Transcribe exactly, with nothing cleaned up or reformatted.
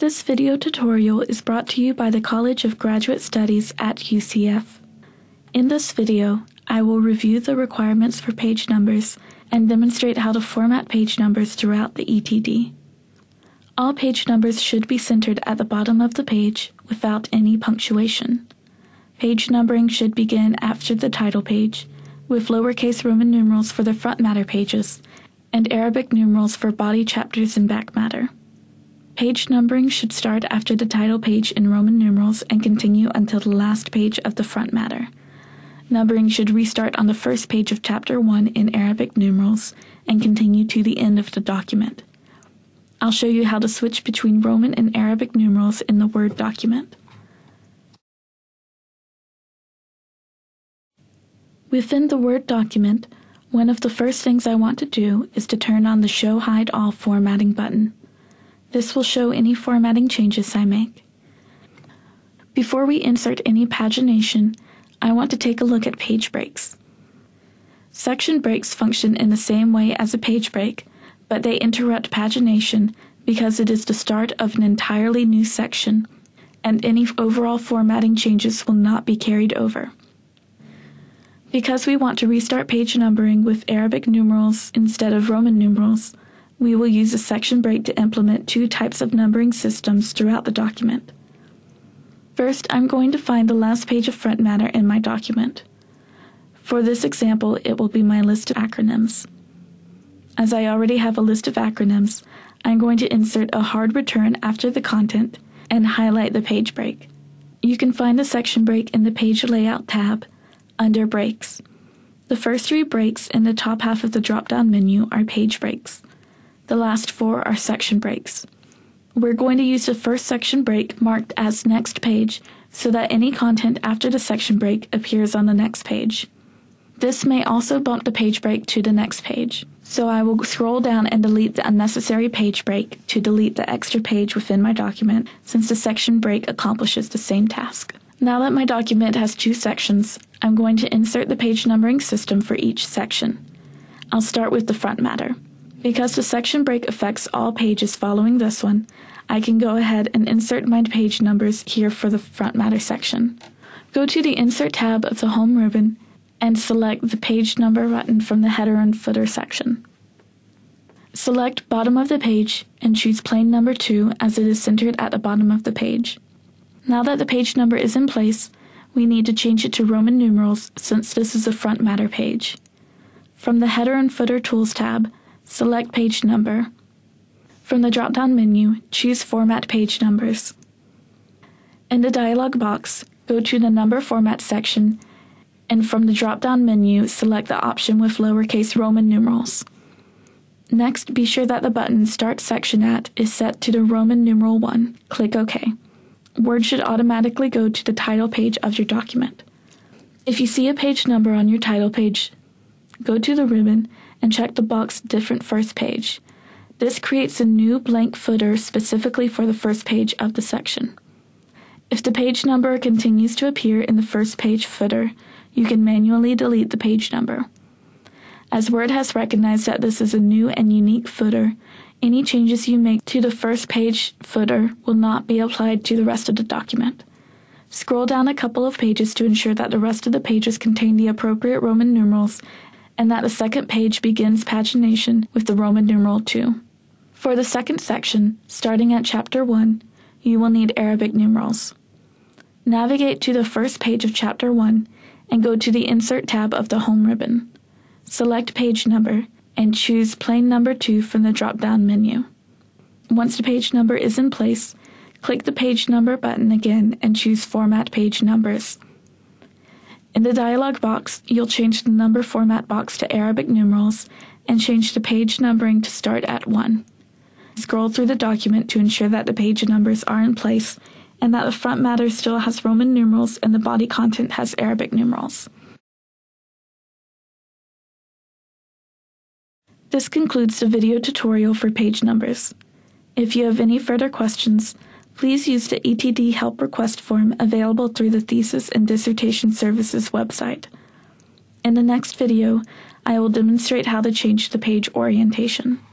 This video tutorial is brought to you by the College of Graduate Studies at U C F. In this video, I will review the requirements for page numbers and demonstrate how to format page numbers throughout the E T D. All page numbers should be centered at the bottom of the page without any punctuation. Page numbering should begin after the title page, with lowercase Roman numerals for the front matter pages and Arabic numerals for body chapters and back matter. Page numbering should start after the title page in Roman numerals and continue until the last page of the front matter. Numbering should restart on the first page of Chapter one in Arabic numerals and continue to the end of the document. I'll show you how to switch between Roman and Arabic numerals in the Word document. Within the Word document, one of the first things I want to do is to turn on the Show Hide All formatting button. This will show any formatting changes I make. Before we insert any pagination, I want to take a look at page breaks. Section breaks function in the same way as a page break, but they interrupt pagination because it is the start of an entirely new section, and any overall formatting changes will not be carried over. Because we want to restart page numbering with Arabic numerals instead of Roman numerals, we will use a section break to implement two types of numbering systems throughout the document. First, I'm going to find the last page of front matter in my document. For this example, it will be my list of acronyms. As I already have a list of acronyms, I'm going to insert a hard return after the content and highlight the page break. You can find the section break in the Page Layout tab under Breaks. The first three breaks in the top half of the drop-down menu are page breaks. The last four are section breaks. We're going to use the first section break marked as Next Page so that any content after the section break appears on the next page. This may also bump the page break to the next page, so I will scroll down and delete the unnecessary page break to delete the extra page within my document, since the section break accomplishes the same task. Now that my document has two sections, I'm going to insert the page numbering system for each section. I'll start with the front matter. Because the section break affects all pages following this one, I can go ahead and insert my page numbers here for the front matter section. Go to the Insert tab of the Home ribbon and select the Page Number button from the Header and Footer section. Select Bottom of the page and choose Plain Number two as it is centered at the bottom of the page. Now that the page number is in place, we need to change it to Roman numerals since this is a front matter page. From the Header and Footer Tools tab, select Page Number. From the drop-down menu, choose Format Page Numbers. In the dialog box, go to the Number Format section, and from the drop-down menu, select the option with lowercase Roman numerals. Next, be sure that the button Start Section At is set to the Roman numeral one. Click OK. Word should automatically go to the title page of your document. If you see a page number on your title page, go to the ribbon and check the box Different First Page. This creates a new blank footer specifically for the first page of the section. If the page number continues to appear in the first page footer, you can manually delete the page number. As Word has recognized that this is a new and unique footer, any changes you make to the first page footer will not be applied to the rest of the document. Scroll down a couple of pages to ensure that the rest of the pages contain the appropriate Roman numerals and that the second page begins pagination with the Roman numeral two. For the second section, starting at Chapter one, you will need Arabic numerals. Navigate to the first page of Chapter one and go to the Insert tab of the Home ribbon. Select Page Number and choose Plain Number two from the drop-down menu. Once the page number is in place, click the Page Number button again and choose Format Page Numbers. In the dialog box, you'll change the number format box to Arabic numerals and change the page numbering to start at one. Scroll through the document to ensure that the page numbers are in place and that the front matter still has Roman numerals and the body content has Arabic numerals. This concludes the video tutorial for page numbers. If you have any further questions, please use the E T D help request form available through the Thesis and Dissertation Services website. In the next video, I will demonstrate how to change the page orientation.